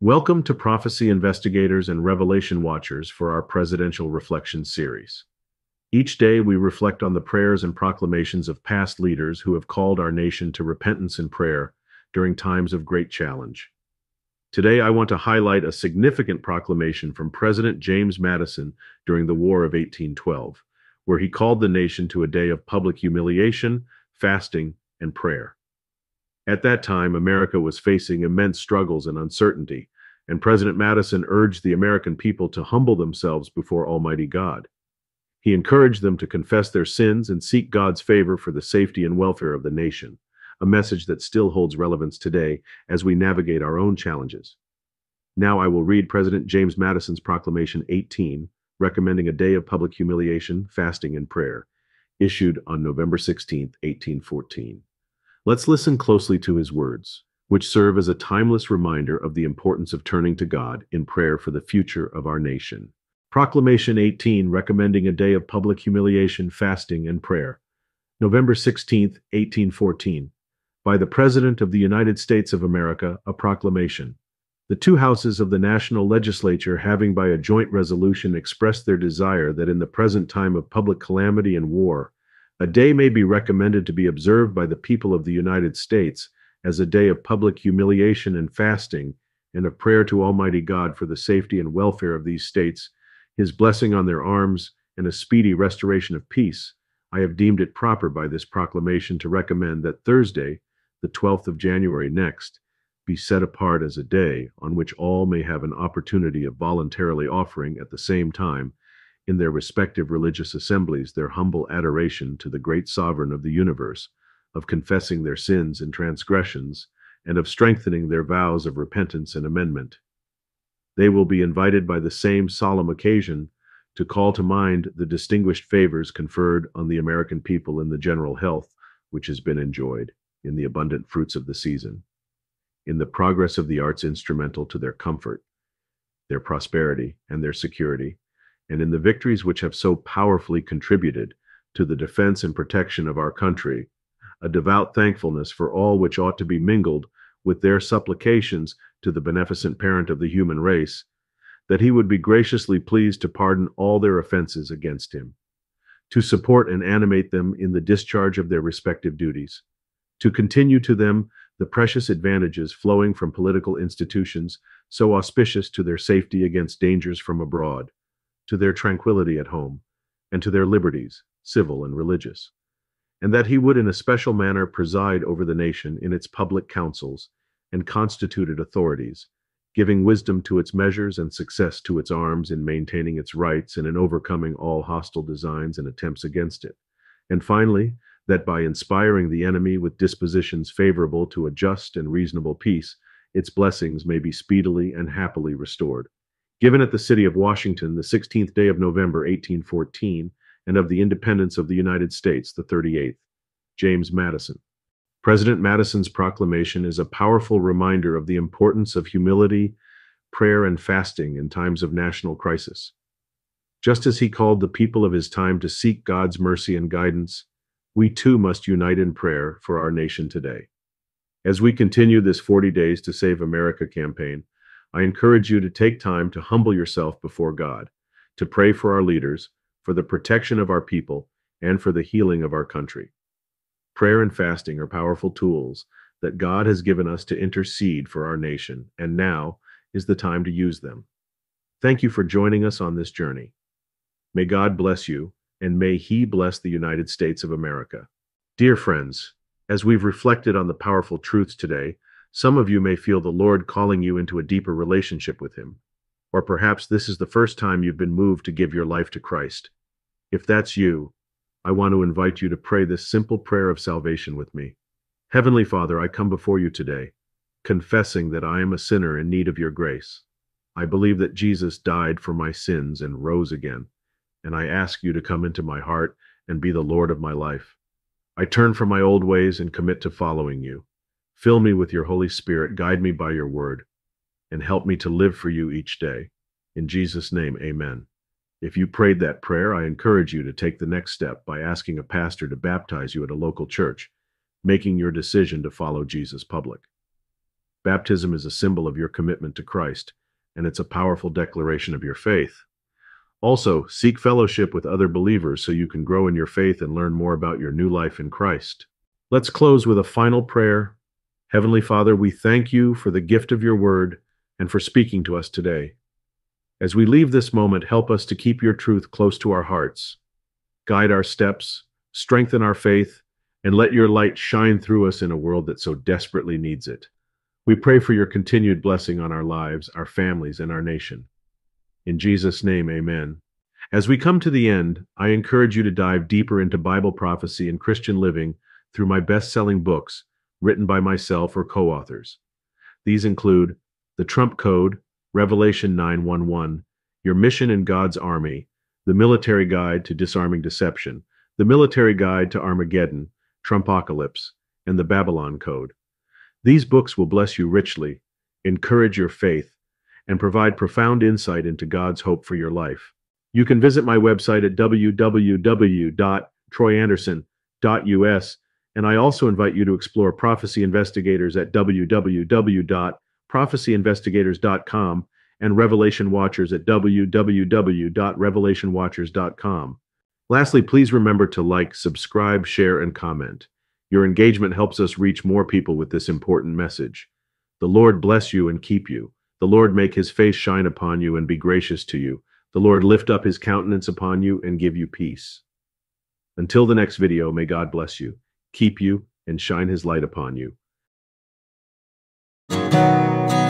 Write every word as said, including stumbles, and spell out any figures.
Welcome to Prophecy Investigators and Revelation Watchers for our Presidential Reflection series. Each day we reflect on the prayers and proclamations of past leaders who have called our nation to repentance and prayer during times of great challenge. Today I want to highlight a significant proclamation from President James Madison during the War of eighteen twelve, where he called the nation to a day of public humiliation, fasting, and prayer. At that time, America was facing immense struggles and uncertainty, and President Madison urged the American people to humble themselves before Almighty God. He encouraged them to confess their sins and seek God's favor for the safety and welfare of the nation, a message that still holds relevance today as we navigate our own challenges. Now I will read President James Madison's Proclamation eighteen, recommending a day of public humiliation, fasting, and prayer, issued on November sixteenth, eighteen fourteen. Let's listen closely to his words, which serve as a timeless reminder of the importance of turning to God in prayer for the future of our nation. Proclamation eighteen, recommending a day of public humiliation, fasting, and prayer. November sixteenth, eighteen fourteen. By the President of the United States of America, a proclamation. The two houses of the National Legislature having by a joint resolution expressed their desire that in the present time of public calamity and war, a day may be recommended to be observed by the people of the United States as a day of public humiliation and fasting and of prayer to Almighty God for the safety and welfare of these states, His blessing on their arms, and a speedy restoration of peace, I have deemed it proper by this proclamation to recommend that Thursday, the twelfth of January next, be set apart as a day on which all may have an opportunity of voluntarily offering at the same time in their respective religious assemblies their humble adoration to the great Sovereign of the universe, of confessing their sins and transgressions, and of strengthening their vows of repentance and amendment. They will be invited by the same solemn occasion to call to mind the distinguished favors conferred on the American people in the general health which has been enjoyed in the abundant fruits of the season, in the progress of the arts instrumental to their comfort, their prosperity, and their security, and in the victories which have so powerfully contributed to the defense and protection of our country, a devout thankfulness for all which ought to be mingled with their supplications to the beneficent parent of the human race, that he would be graciously pleased to pardon all their offenses against him, to support and animate them in the discharge of their respective duties, to continue to them the precious advantages flowing from political institutions so auspicious to their safety against dangers from abroad, to their tranquility at home, and to their liberties, civil and religious, and that he would in a special manner preside over the nation in its public councils and constituted authorities, giving wisdom to its measures and success to its arms in maintaining its rights and in overcoming all hostile designs and attempts against it, and finally, that by inspiring the enemy with dispositions favorable to a just and reasonable peace, its blessings may be speedily and happily restored. Given at the city of Washington, the sixteenth day of November, eighteen fourteen, and of the independence of the United States, the thirty-eighth. James Madison. President Madison's proclamation is a powerful reminder of the importance of humility, prayer, and fasting in times of national crisis. Just as he called the people of his time to seek God's mercy and guidance, we too must unite in prayer for our nation today. As we continue this forty days to Save America campaign, I encourage you to take time to humble yourself before God, to pray for our leaders, for the protection of our people, and for the healing of our country. Prayer and fasting are powerful tools that God has given us to intercede for our nation, and now is the time to use them. Thank you for joining us on this journey. May God bless you, and may He bless the United States of America. Dear friends, as we've reflected on the powerful truths today, some of you may feel the Lord calling you into a deeper relationship with Him. Or perhaps this is the first time you've been moved to give your life to Christ. If that's you, I want to invite you to pray this simple prayer of salvation with me. Heavenly Father, I come before you today, confessing that I am a sinner in need of your grace. I believe that Jesus died for my sins and rose again, and I ask you to come into my heart and be the Lord of my life. I turn from my old ways and commit to following you. Fill me with your Holy Spirit, guide me by your word, and help me to live for you each day. In Jesus' name, amen. If you prayed that prayer, I encourage you to take the next step by asking a pastor to baptize you at a local church, making your decision to follow Jesus public. Baptism is a symbol of your commitment to Christ, and it's a powerful declaration of your faith. Also, seek fellowship with other believers so you can grow in your faith and learn more about your new life in Christ. Let's close with a final prayer. Heavenly Father, we thank you for the gift of your word and for speaking to us today. As we leave this moment, help us to keep your truth close to our hearts. Guide our steps, strengthen our faith, and let your light shine through us in a world that so desperately needs it. We pray for your continued blessing on our lives, our families, and our nation. In Jesus' name, amen. As we come to the end, I encourage you to dive deeper into Bible prophecy and Christian living through my best-selling books written by myself or co-authors. These include The Trump Code, Revelation nine one one, Your Mission in God's Army, The Military Guide to Disarming Deception, The Military Guide to Armageddon, Trumpocalypse, and The Babylon Code. These books will bless you richly, encourage your faith, and provide profound insight into God's hope for your life. You can visit my website at w w w dot troy anderson dot u s, and I also invite you to explore Prophecy Investigators at w w w dot prophecy investigators dot com and Revelation Watchers at w w w dot revelation watchers dot com. Lastly, please remember to like, subscribe, share, and comment. Your engagement helps us reach more people with this important message. The Lord bless you and keep you. The Lord make his face shine upon you and be gracious to you. The Lord lift up his countenance upon you and give you peace. Until the next video, may God bless you, keep you, and shine his light upon you.